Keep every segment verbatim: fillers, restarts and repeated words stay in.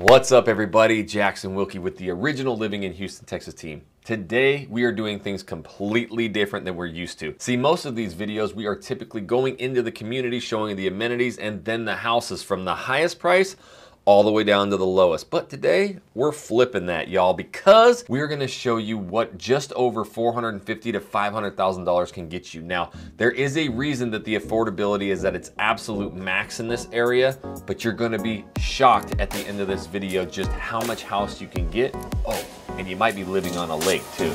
What's up, everybody? Jackson Wilkey with the Original Living in Houston, Texas team. Today, we are doing things completely different than we're used to. See, most of these videos, we are typically going into the community, showing the amenities, and then the houses from the highest price all the way down to the lowest. But today, we're flipping that, y'all, because we're gonna show you what just over four hundred fifty thousand to five hundred thousand dollars can get you. Now, there is a reason that the affordability is at its absolute max in this area, but you're gonna be shocked at the end of this video just how much house you can get. Oh, and you might be living on a lake too.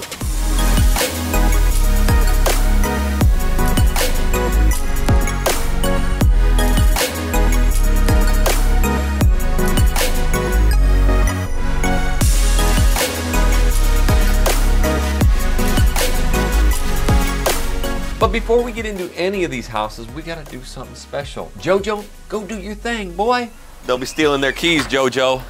But before we get into any of these houses, we gotta do something special. JoJo, go do your thing, boy. They'll be stealing their keys, JoJo.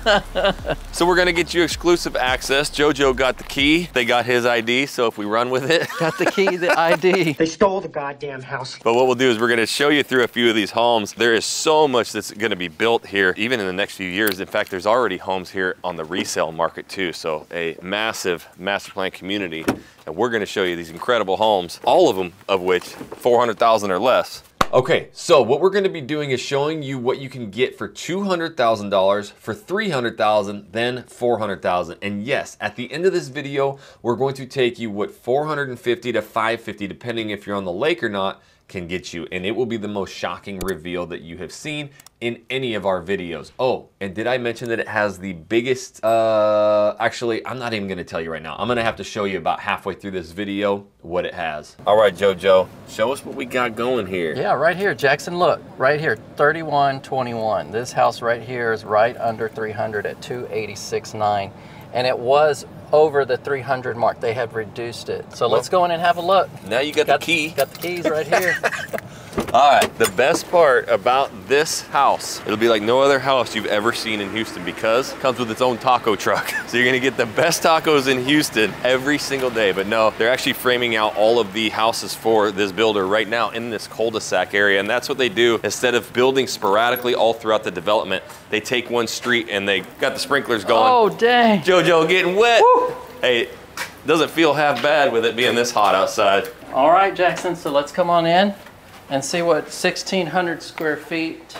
So we're gonna get you exclusive access. JoJo got the key. They got his I D, so if we run with it. Got the key, the I D. They stole the goddamn house. But what we'll do is we're gonna show you through a few of these homes. There is so much that's gonna be built here, even in the next few years. In fact, there's already homes here on the resale market too. So a massive master plan community. And we're gonna show you these incredible homes, all of them of which four hundred thousand or less. Okay, so what we're gonna be doing is showing you what you can get for two hundred thousand dollars, for three hundred thousand dollars, then four hundred thousand dollars. And yes, at the end of this video, we're going to take you what four hundred fifty to five hundred fifty, depending if you're on the lake or not, can get you. And it will be the most shocking reveal that you have seen in any of our videos. Oh, and did I mention that it has the biggest, uh, actually, I'm not even gonna tell you right now. I'm gonna have to show you about halfway through this video what it has. All right, JoJo, show us what we got going here. Yeah, right here, Jackson, look, right here, thirty-one twenty-one. This house right here is right under three hundred at two eighty-six nine. And it was over the three hundred mark. They have reduced it. So well, let's go in and have a look. Now you got, got the key. Got the keys right here. All right, the best part about this house, it'll be like no other house you've ever seen in Houston because it comes with its own taco truck. So you're gonna get the best tacos in Houston every single day. But no, they're actually framing out all of the houses for this builder right now in this cul-de-sac area. And that's what they do. Instead of building sporadically all throughout the development, they take one street and they got the sprinklers going. Oh, dang. JoJo getting wet. Woo. Hey, doesn't feel half bad with it being this hot outside. All right, Jackson, so let's come on in and see what sixteen hundred square feet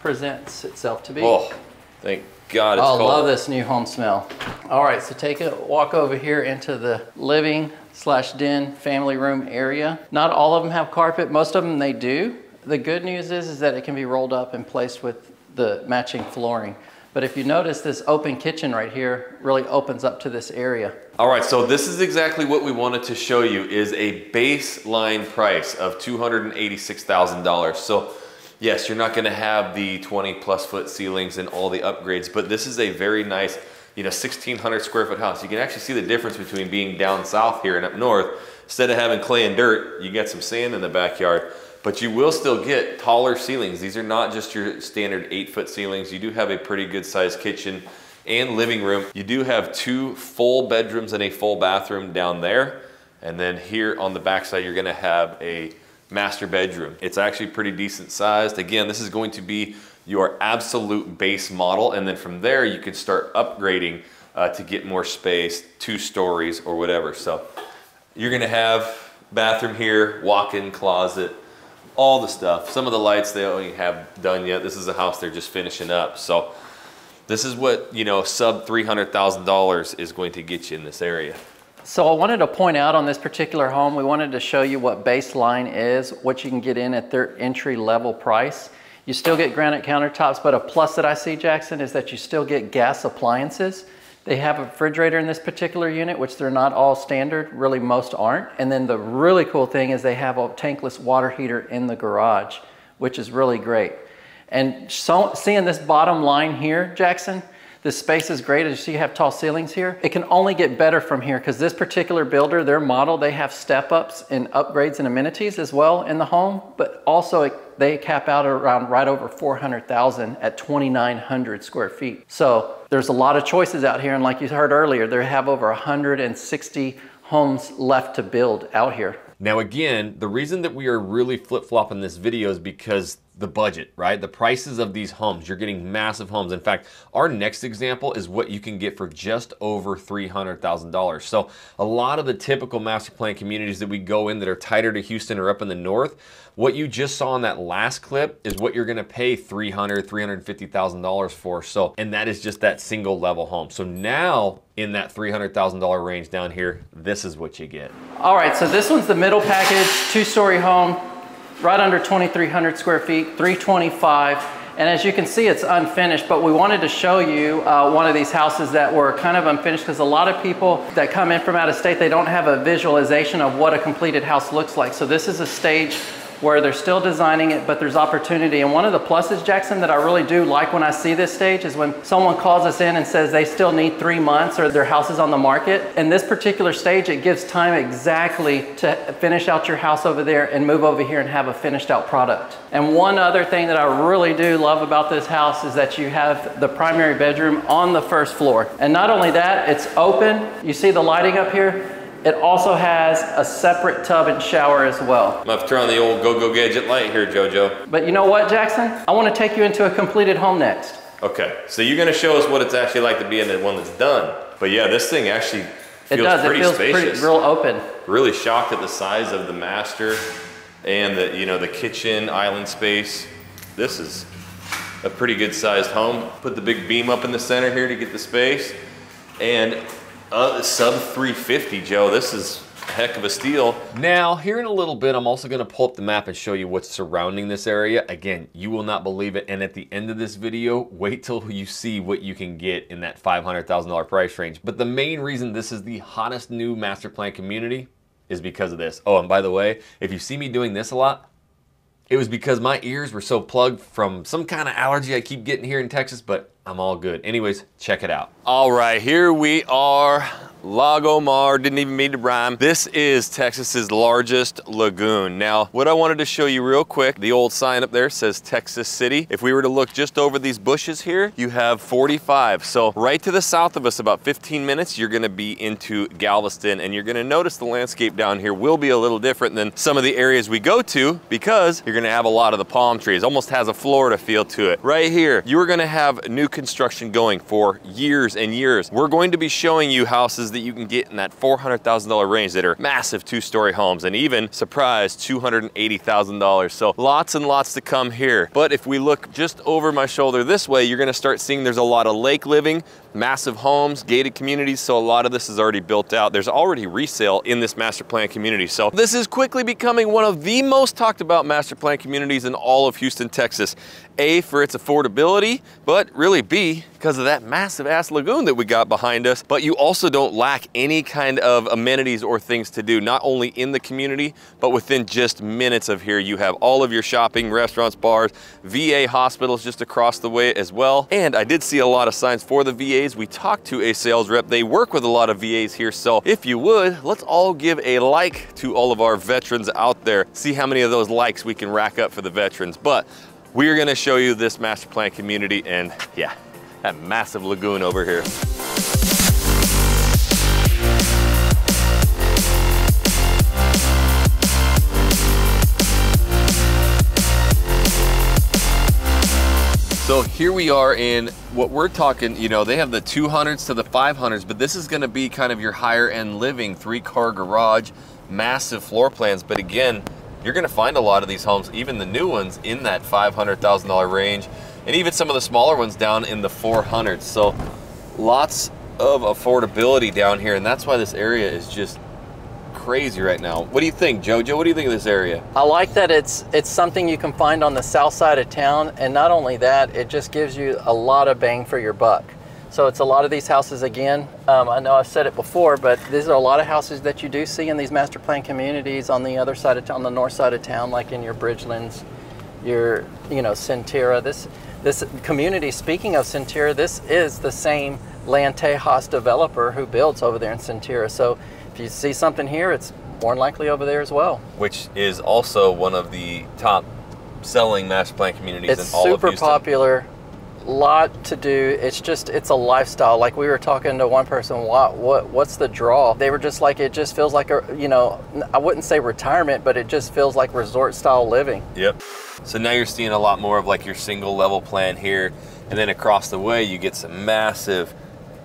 presents itself to be. Oh, thank God it's cold. I love this new home smell. All right, so take a walk over here into the living slash den family room area. Not all of them have carpet, most of them they do. The good news is, is that it can be rolled up and placed with the matching flooring. But if you notice, this open kitchen right here really opens up to this area. All right, so this is exactly what we wanted to show you is a baseline price of two hundred eighty-six thousand dollars. So yes, you're not gonna have the twenty plus foot ceilings and all the upgrades, but this is a very nice, you know, sixteen hundred square foot house. You can actually see the difference between being down south here and up north. Instead of having clay and dirt, you get some sand in the backyard. But you will still get taller ceilings. These are not just your standard eight foot ceilings. You do have a pretty good sized kitchen and living room. You do have two full bedrooms and a full bathroom down there. And then here on the backside, you're gonna have a master bedroom. It's actually pretty decent sized. Again, this is going to be your absolute base model. And then from there, you can start upgrading uh, to get more space, two stories or whatever. So you're gonna have bathroom here, walk-in closet, all the stuff. Some of the lights they only have done yet. This is a house they're just finishing up. So this is what, you know, sub three hundred thousand dollars is going to get you in this area. So I wanted to point out on this particular home, we wanted to show you what baseline is, what you can get in at their entry level price. You still get granite countertops, but a plus that I see, Jackson, is that you still get gas appliances. They have a refrigerator in this particular unit, which they're not all standard, really most aren't. And then the really cool thing is they have a tankless water heater in the garage, which is really great. And so seeing this bottom line here, Jackson, this space is great. As you see, you have tall ceilings here. It can only get better from here because this particular builder, their model, they have step ups and upgrades and amenities as well in the home, but also it they cap out around right over four hundred thousand at twenty-nine hundred square feet. So there's a lot of choices out here. And like you heard earlier, they have over one hundred sixty homes left to build out here. Now, again, the reason that we are really flip-flopping this video is because the budget, right? The prices of these homes, you're getting massive homes. In fact, our next example is what you can get for just over three hundred thousand dollars. So a lot of the typical master plan communities that we go in that are tighter to Houston or up in the north, what you just saw in that last clip is what you're gonna pay three hundred thousand, three hundred fifty thousand dollars for. So, and that is just that single level home. So now in that three hundred thousand dollar range down here, this is what you get. All right, so this one's the middle package, two-story home, right under twenty-three hundred square feet, three twenty-five. And as you can see, it's unfinished, but we wanted to show you uh, one of these houses that were kind of unfinished because a lot of people that come in from out of state, they don't have a visualization of what a completed house looks like. So this is a stage where they're still designing it, but there's opportunity. And one of the pluses, Jackson, that I really do like when I see this stage is when someone calls us in and says they still need three months or their house is on the market. In this particular stage, it gives time exactly to finish out your house over there and move over here and have a finished out product. And one other thing that I really do love about this house is that you have the primary bedroom on the first floor. And not only that, it's open. You see the lighting up here? It also has a separate tub and shower as well. I'm gonna turn on the old go-go gadget light here, Jojo. But you know what, Jackson? I wanna take you into a completed home next. Okay, so you're gonna show us what it's actually like to be in the one that's done. But yeah, this thing actually feels it does. pretty it feels spacious. Pretty, real open. Really shocked at the size of the master and the, you know, the kitchen, island space. This is a pretty good sized home. Put the big beam up in the center here to get the space. And Uh, sub three fifty, Joe. This is a heck of a steal. Now, here in a little bit, I'm also gonna pull up the map and show you what's surrounding this area. Again, you will not believe it. And at the end of this video, wait till you see what you can get in that five hundred thousand dollar price range. But the main reason this is the hottest new master plan community is because of this. Oh, and by the way, if you see me doing this a lot, it was because my ears were so plugged from some kind of allergy I keep getting here in Texas, but I'm all good. Anyways, check it out. All right, here we are. Lago Mar, didn't even mean to rhyme. This is Texas's largest lagoon. Now, what I wanted to show you real quick, the old sign up there says Texas City. If we were to look just over these bushes here, you have forty-five. So right to the south of us, about fifteen minutes, you're gonna be into Galveston, and you're gonna notice the landscape down here will be a little different than some of the areas we go to because you're gonna have a lot of the palm trees. Almost has a Florida feel to it. Right here, you're gonna have new construction going for years and years. We're going to be showing you houses that you can get in that four hundred thousand dollar range that are massive two-story homes, and even, surprise, two hundred eighty thousand dollars. So lots and lots to come here. But if we look just over my shoulder this way, you're gonna start seeing there's a lot of lake living, massive homes, gated communities, so a lot of this is already built out. There's already resale in this master plan community. So this is quickly becoming one of the most talked about master plan communities in all of Houston, Texas. A, for its affordability, but really B, because of that massive ass lagoon that we got behind us. But you also don't lack any kind of amenities or things to do, not only in the community, but within just minutes of here. You have all of your shopping, restaurants, bars, V A hospitals just across the way as well. And I did see a lot of signs for the V As. We talked to a sales rep. They work with a lot of V As here. So if you would, let's all give a like to all of our veterans out there. See how many of those likes we can rack up for the veterans. But we are gonna show you this master plan community, and yeah, that massive lagoon over here. So here we are in what we're talking, you know, they have the two hundreds to the five hundreds, but this is gonna be kind of your higher end living, three car garage, massive floor plans. But again, you're gonna find a lot of these homes, even the new ones, in that five hundred thousand dollar range, and even some of the smaller ones down in the four hundreds. So lots of affordability down here, and that's why this area is just crazy right now. What do you think, Jojo? What do you think of this area? I like that it's it's something you can find on the south side of town, and not only that, it just gives you a lot of bang for your buck. So it's a lot of these houses, again, um, I know I've said it before, but these are a lot of houses that you do see in these master plan communities on the other side of town, on the north side of town, like in your Bridgelands, your, you know, Centerra. This, this community, speaking of Centerra, this is the same Lantejas developer who builds over there in Centerra. So if you see something here, it's more than likely over there as well. Which is also one of the top selling master plan communities it's in all of Houston. It's super popular. lot to do. It's just, it's a lifestyle. Like we were talking to one person, what, what, what's the draw? They were just like, it just feels like a, you know, I wouldn't say retirement, but it just feels like resort style living. Yep. So now you're seeing a lot more of like your single level plan here. And then across the way, you get some massive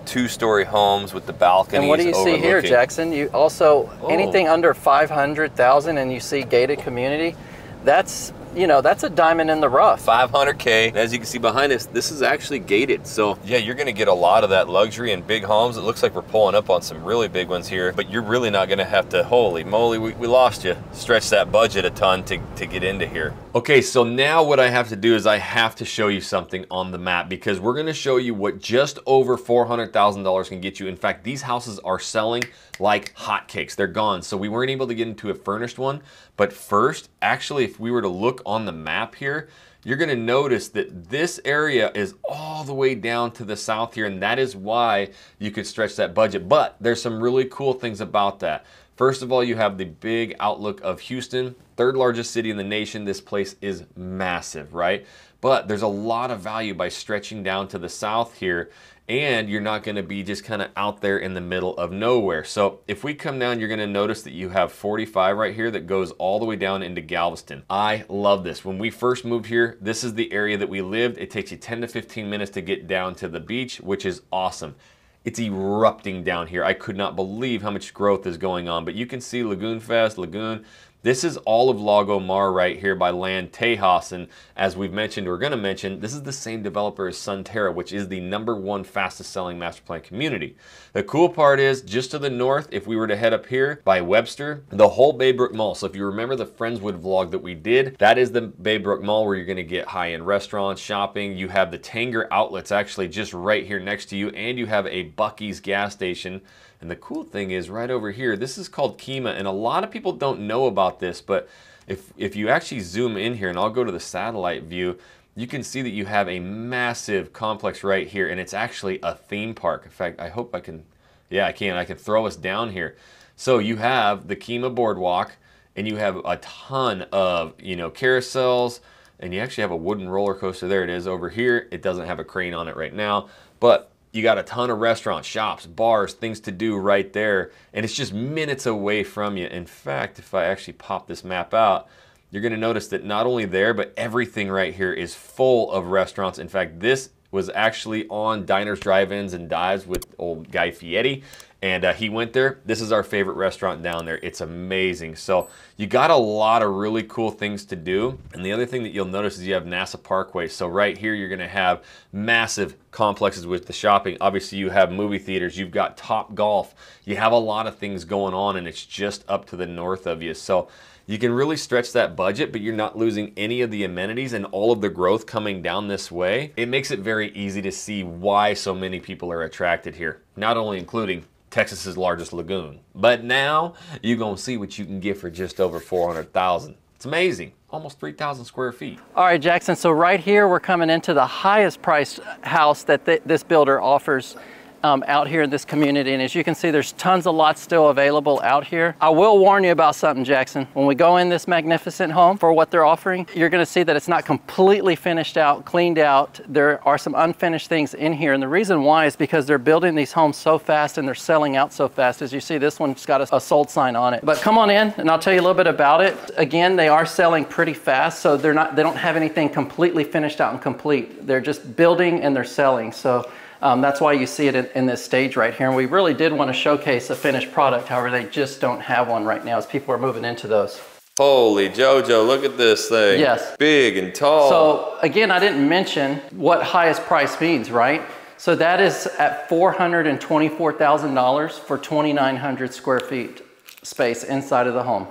two-story homes with the balconies. And what do you see here, Jackson? You also, oh. anything under five hundred thousand and you see gated community, that's, you know, that's a diamond in the rough. five hundred K. As you can see behind us, this is actually gated. So yeah, you're gonna get a lot of that luxury in big homes. It looks like we're pulling up on some really big ones here, but you're really not gonna have to, holy moly, we, we lost you. Stretch that budget a ton to, to get into here. Okay, so now what I have to do is I have to show you something on the map because we're gonna show you what just over four hundred thousand dollars can get you. In fact, these houses are selling like hotcakes. They're gone. So we weren't able to get into a furnished one, but first, actually, if we were to look on the map here, you're going to notice that this area is all the way down to the south here, and that is why you could stretch that budget. But there's some really cool things about that. First of all, you have the big outlook of Houston, third largest city in the nation. This place is massive, right? But there's a lot of value by stretching down to the south here, and you're not going to be just kind of out there in the middle of nowhere. So if we come down, you're going to notice that you have forty-five right here that goes all the way down into Galveston. I love this. When we first moved here, this is the area that we lived. It takes you ten to fifteen minutes to get down to the beach, which is awesome. It's erupting down here. I could not believe how much growth is going on, but you can see Lagoon Fest, Lagoon. This is all of Lago Mar right here by Lantejas, and as we've mentioned, we're gonna mention, this is the same developer as Centerra, which is the number one fastest selling master plan community. The cool part is, just to the north, if we were to head up here by Webster, the whole Baybrook Mall. So if you remember the Friendswood vlog that we did, that is the Baybrook Mall where you're gonna get high-end restaurants, shopping. You have the Tanger Outlets actually just right here next to you, and you have a Buc-ee's gas station. And the cool thing is right over here, this is called Kemah, and a lot of people don't know about this, but if, if you actually zoom in here, and I'll go to the satellite view, you can see that you have a massive complex right here, and it's actually a theme park. In fact, I hope I can, yeah, I can, I can throw us down here. So you have the Kemah Boardwalk, and you have a ton of, you know, carousels, and you actually have a wooden roller coaster. There it is over here. It doesn't have a crane on it right now, but you got a ton of restaurants, shops, bars, things to do right there. And it's just minutes away from you. In fact, if I actually pop this map out, you're gonna notice that not only there, but everything right here is full of restaurants. In fact, this was actually on Diners, Drive-Ins, and Dives with old Guy Fieri. And uh, he went there. This is our favorite restaurant down there. It's amazing. So you got a lot of really cool things to do. And the other thing that you'll notice is you have NASA Parkway. So right here, you're gonna have massive complexes with the shopping. Obviously you have movie theaters, you've got Top Golf. You have a lot of things going on, and it's just up to the north of you. So you can really stretch that budget, but you're not losing any of the amenities and all of the growth coming down this way. It makes it very easy to see why so many people are attracted here, not only including Texas's largest lagoon. But now you're gonna see what you can get for just over four hundred thousand. It's amazing, almost three thousand square feet. All right, Jackson, so right here we're coming into the highest priced house that th this builder offers um, out here in this community. And as you can see, there's tons of lots still available out here. I will warn you about something, Jackson. When we go in this magnificent home for what they're offering, you're gonna see that it's not completely finished out, cleaned out. There are some unfinished things in here. And the reason why is because they're building these homes so fast and they're selling out so fast. As you see, this one's got a, a sold sign on it. But come on in and I'll tell you a little bit about it. Again, they are selling pretty fast. So they're not, they don't have anything completely finished out and complete. They're just building and they're selling. So Um, that's why you see it in, in this stage right here. And we really did want to showcase a finished product. However, they just don't have one right now as people are moving into those. Holy Jojo, look at this thing. Yes. Big and tall. So again, I didn't mention what highest price means, right? So that is at four hundred twenty-four thousand dollars for twenty-nine hundred square feet space inside of the home.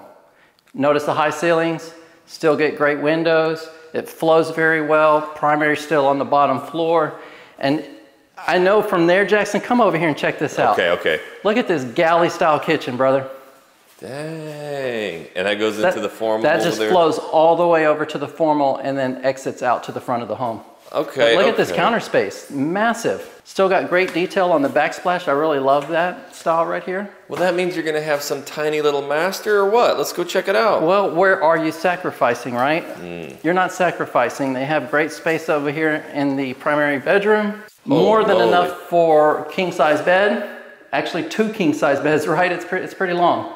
Notice the high ceilings, still get great windows. It flows very well. Primary still on the bottom floor. And I know from there, Jackson, come over here and check this out. Okay, okay. Look at this galley style kitchen, brother. Dang. And that goes that, into the formal. That just there. Flows all the way over to the formal and then exits out to the front of the home. Okay. But look okay. at this counter space, massive. Still got great detail on the backsplash. I really love that style right here. Well, that means you're gonna have some tiny little master or what? Let's go check it out. Well, where are you sacrificing, right? Mm. You're not sacrificing. They have great space over here in the primary bedroom. Oh, More than holy. enough for king size bed. Actually two king size beds, right? It's, pre it's pretty long.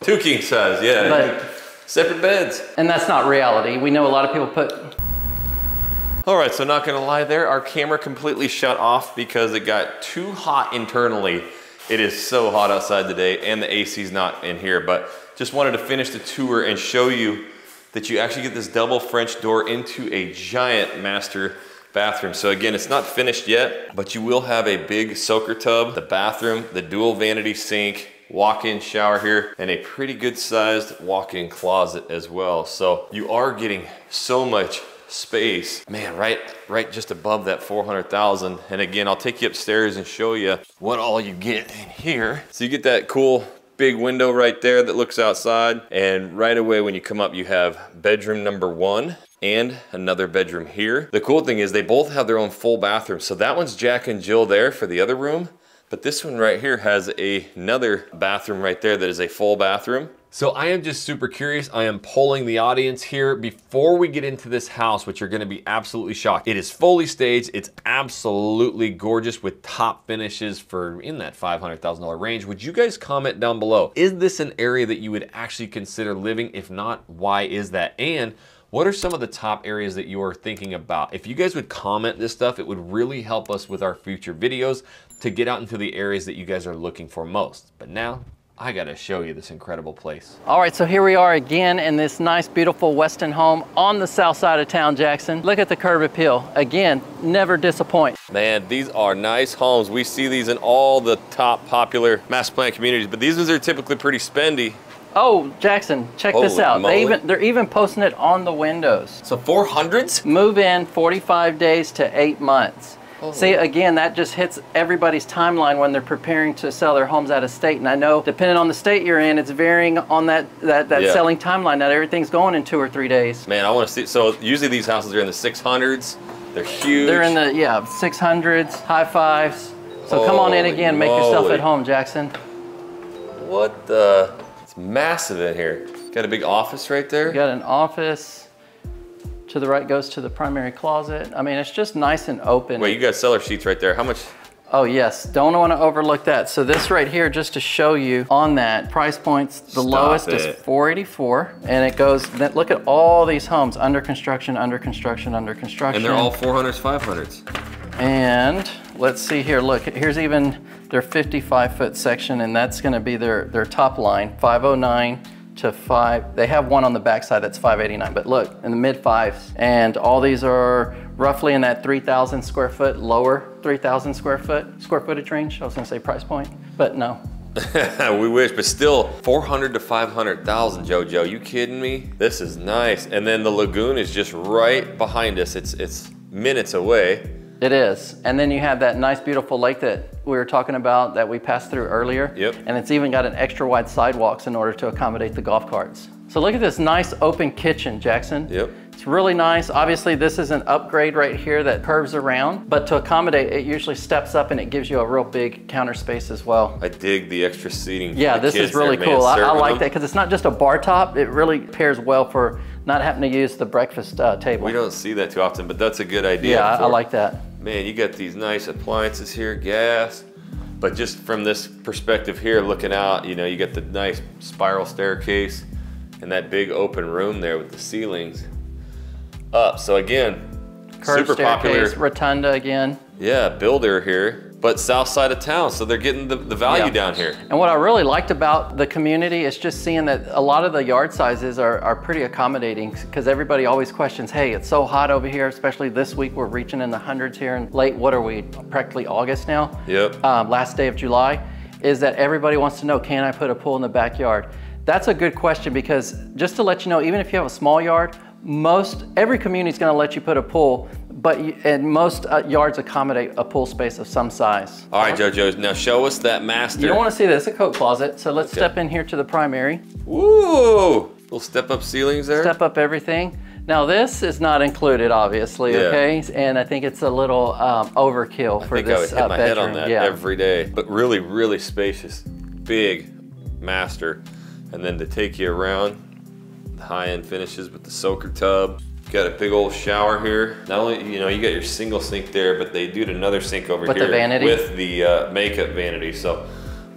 Two king size, yeah. But, separate beds. And that's not reality. We know a lot of people put All right, so not gonna lie there, our camera completely shut off because it got too hot internally. It is so hot outside today and the A C's not in here, but just wanted to finish the tour and show you that you actually get this double French door into a giant master bathroom. So again, it's not finished yet, but you will have a big soaker tub, the bathroom, the dual vanity sink, walk-in shower here, and a pretty good sized walk-in closet as well. So you are getting so much space, man, right right just above that four hundred thousand. And again, I'll take you upstairs and show you what all you get in here. So you get that cool big window right there that looks outside, and right away when you come up you have bedroom number one and another bedroom here. The cool thing is they both have their own full bathroom. So that one's Jack and Jill there for the other room, but this one right here has a, another bathroom right there that is a full bathroom. So I am just super curious. I am polling the audience here before we get into this house, which you're gonna be absolutely shocked. It is fully staged. It's absolutely gorgeous with top finishes for in that five hundred thousand dollar range. Would you guys comment down below? Is this an area that you would actually consider living? If not, why is that? And what are some of the top areas that you are thinking about? If you guys would comment this stuff, it would really help us with our future videos to get out into the areas that you guys are looking for most. But now, I gotta show you this incredible place. All right, so here we are again in this nice, beautiful Weston home on the south side of town, Jackson. Look at the curb appeal. Again, never disappoint. Man, these are nice homes. We see these in all the top popular master plan communities, but these ones are typically pretty spendy. Oh, Jackson, check Holy this out. They even, they're even posting it on the windows. So four hundreds? Move in forty-five days to eight months. Oh. See, again, that just hits everybody's timeline when they're preparing to sell their homes out of state. And I know, depending on the state you're in, it's varying on that that, that yeah. selling timeline. Not everything's going in two or three days. Man, I want to see. So usually these houses are in the six hundreds. They're huge. They're in the, yeah, six hundreds, high fives. So Holy come on in again. Make moly. yourself at home, Jackson. What the? It's massive in here. Got a big office right there. You got an office. To the right goes to the primary closet. I mean, it's just nice and open. Wait, you got cellar sheets right there. How much? Oh yes, don't want to overlook that. So this right here, just to show you on that, price points, the Stop lowest it. is four eighty-four. And it goes, look at all these homes, under construction, under construction, under construction. And they're all four hundreds, five hundreds. And let's see here, look, here's even their fifty-five foot section, and that's gonna be their, their top line, five oh nine. To five, they have one on the backside that's five eighty-nine, but look, in the mid fives. And all these are roughly in that three thousand square foot, lower three thousand square foot, square footage range. I was gonna say price point, but no. We wish, but still four hundred to five hundred thousand, Jojo, you kidding me? This is nice. And then the lagoon is just right behind us. It's, it's minutes away. It is. And then you have that nice, beautiful lake that we were talking about that we passed through earlier. Yep. And it's even got an extra wide sidewalks in order to accommodate the golf carts. So look at this nice open kitchen, Jackson. Yep. It's really nice. Obviously, this is an upgrade right here that curves around, but to accommodate, it usually steps up and it gives you a real big counter space as well. I dig the extra seating. Yeah, this is really cool. I, I like that because it's not just a bar top. It really pairs well for not having to use the breakfast uh, table. We don't see that too often, but that's a good idea. Yeah, I like that. Man, you got these nice appliances here, gas. But just from this perspective here, looking out, you know, you got the nice spiral staircase and that big open room there with the ceilings up. So again, Curved super popular. Rotunda again. Yeah, builder here, but south side of town. So they're getting the, the value yeah. down here. And what I really liked about the community is just seeing that a lot of the yard sizes are, are pretty accommodating, because everybody always questions, hey, it's so hot over here, especially this week. We're reaching in the hundreds here in late, what are we, practically August now? Yep. Um, last day of July, is that everybody wants to know, can I put a pool in the backyard? That's a good question, because just to let you know, even if you have a small yard, most, every community is going to let you put a pool, but you, and most uh, yards accommodate a pool space of some size. All right, Jojo, now show us that master. You don't want to see this, a coat closet. So let's okay. step in here to the primary. Woo, little step up ceilings there. Step up everything. Now this is not included, obviously, yeah. okay? And I think it's a little um, overkill I for think this bedroom. I would hit uh, my bedroom. head on that yeah. every day. But really, really spacious, big master. And then to take you around, the high-end finishes with the soaker tub. Got a big old shower here. Not only, you know, you got your single sink there, but they do another sink over with here. With the vanity? With the uh, makeup vanity. So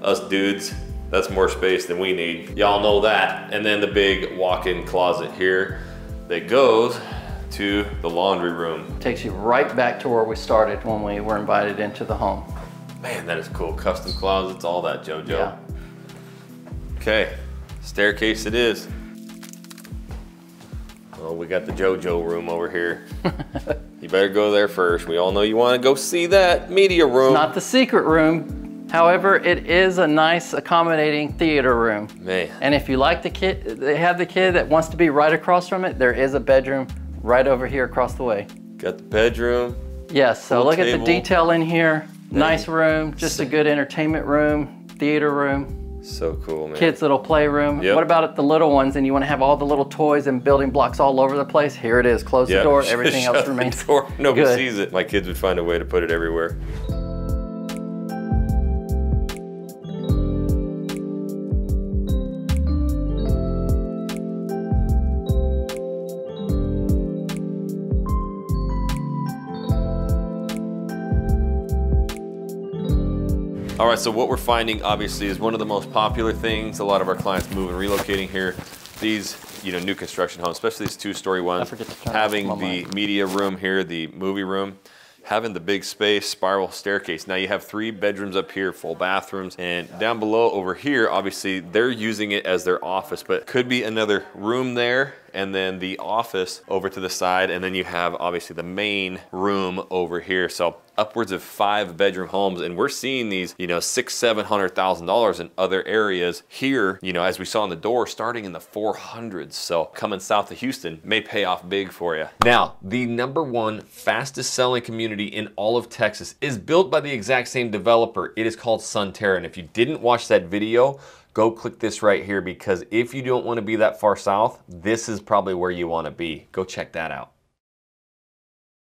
us dudes, that's more space than we need. Y'all know that. And then the big walk-in closet here that goes to the laundry room. Takes you right back to where we started when we were invited into the home. Man, that is cool. Custom closets, all that, JoJo. Yeah. Okay, staircase it is. Well, we got the JoJo room over here. You better go there first. We all know you want to go see that media room. It's not the secret room. However, it is a nice accommodating theater room. Man. And if you like the kid, they have the kid that wants to be right across from it, there is a bedroom right over here across the way. Got the bedroom. Yes, so look table. at the detail in here. Man. Nice room, just a good entertainment room, theater room. So cool, man. Kids' little playroom. Yep. What about the little ones and you want to have all the little toys and building blocks all over the place? Here it is. Close yep. the door. Everything else remains. Nobody good. sees it. My kids would find a way to put it everywhere. All right, so what we're finding obviously is one of the most popular things. A lot of our clients move and relocating here. These, you know, new construction homes, especially these two-story ones, having the media room here, the movie room, having the big space, spiral staircase. Now you have three bedrooms up here, full bathrooms, and down below over here, obviously they're using it as their office, but could be another room there, and then the office over to the side, and then you have obviously the main room over here. So upwards of five bedroom homes, and we're seeing these, you know, six, seven hundred thousand dollars in other areas here, you know, as we saw in the door, starting in the four hundreds. So coming south of Houston may pay off big for you. Now, the number one fastest selling community in all of Texas is built by the exact same developer. It is called Centerra, and if you didn't watch that video, go click this right here, because if you don't want to be that far south, this is probably where you want to be. Go check that out.